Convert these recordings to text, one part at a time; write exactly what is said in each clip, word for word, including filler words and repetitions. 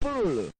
Pull.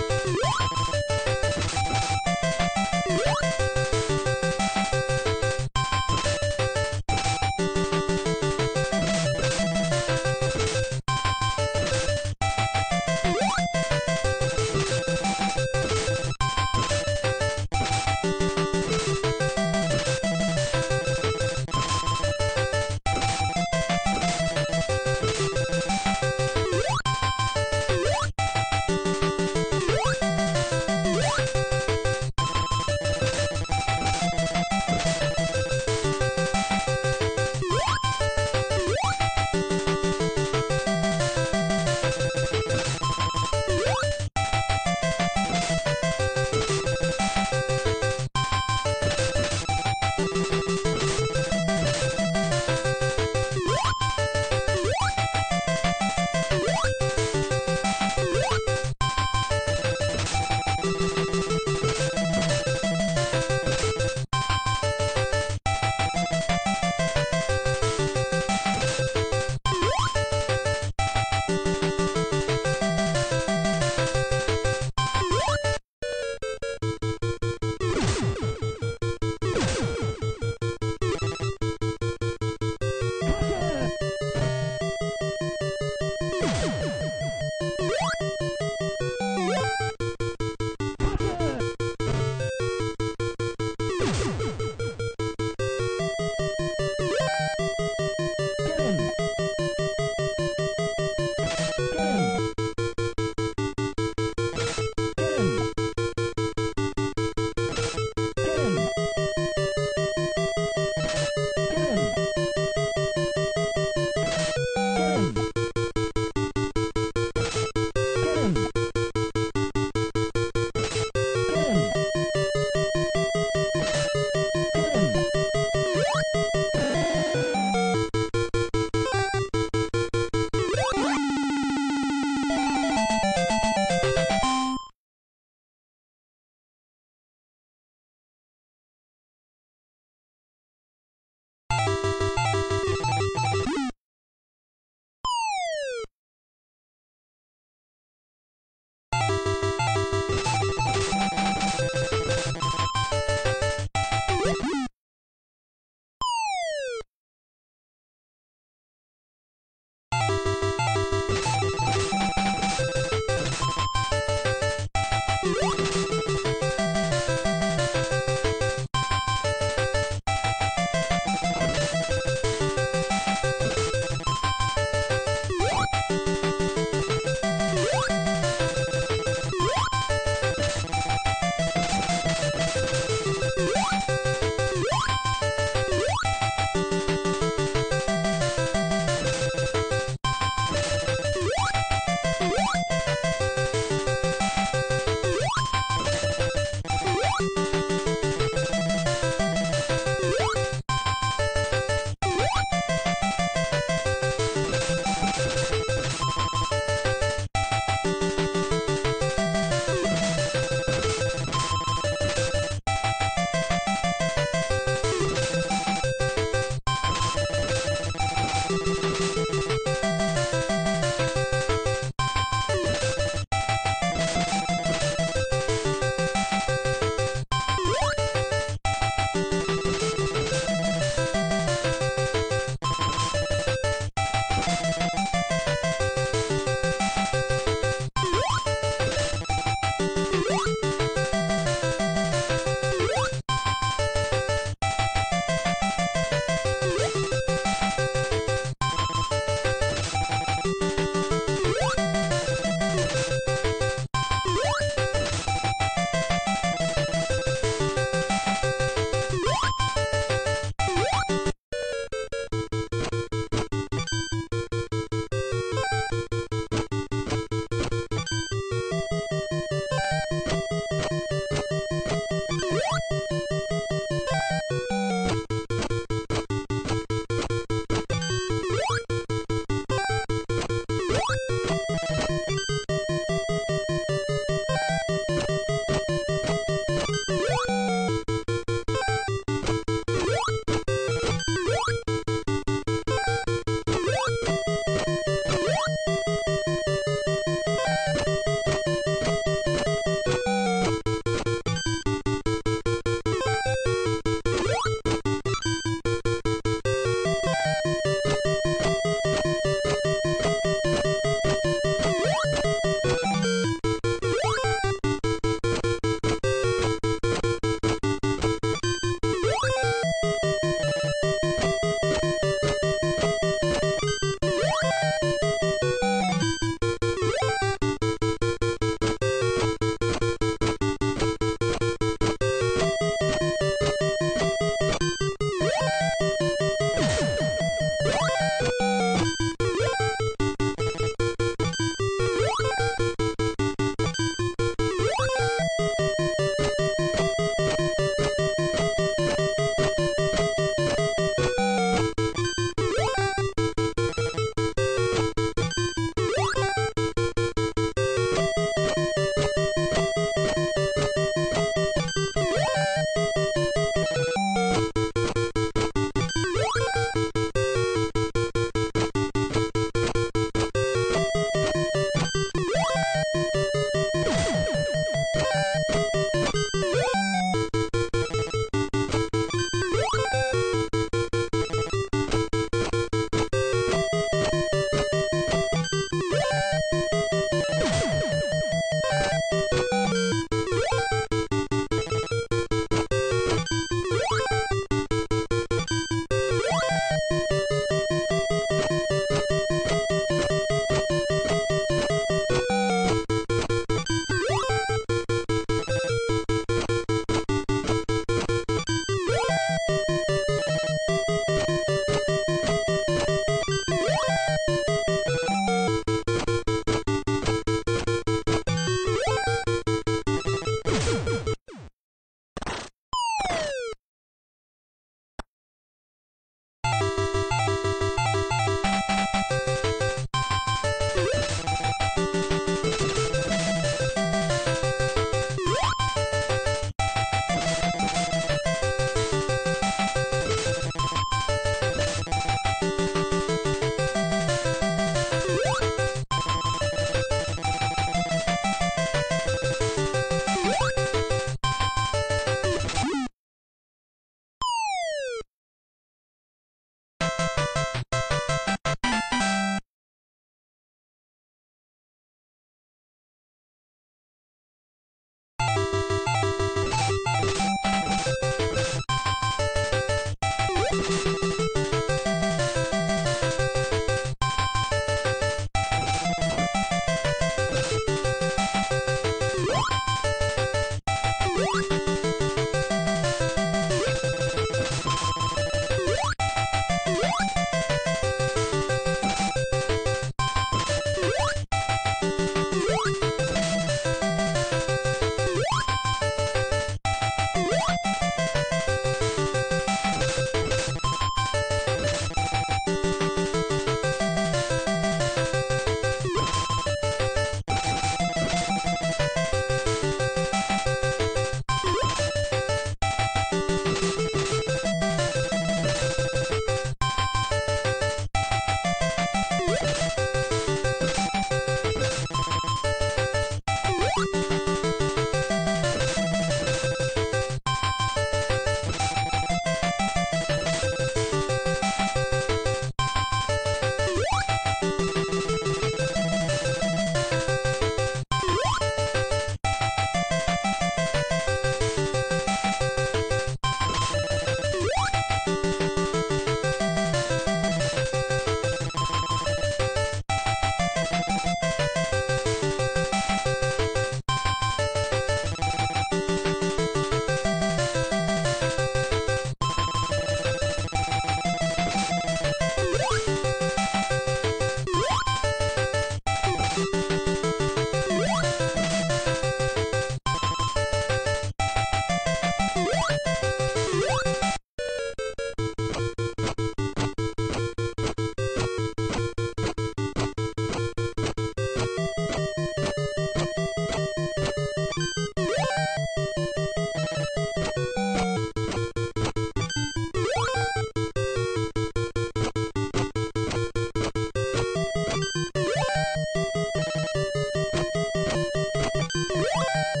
You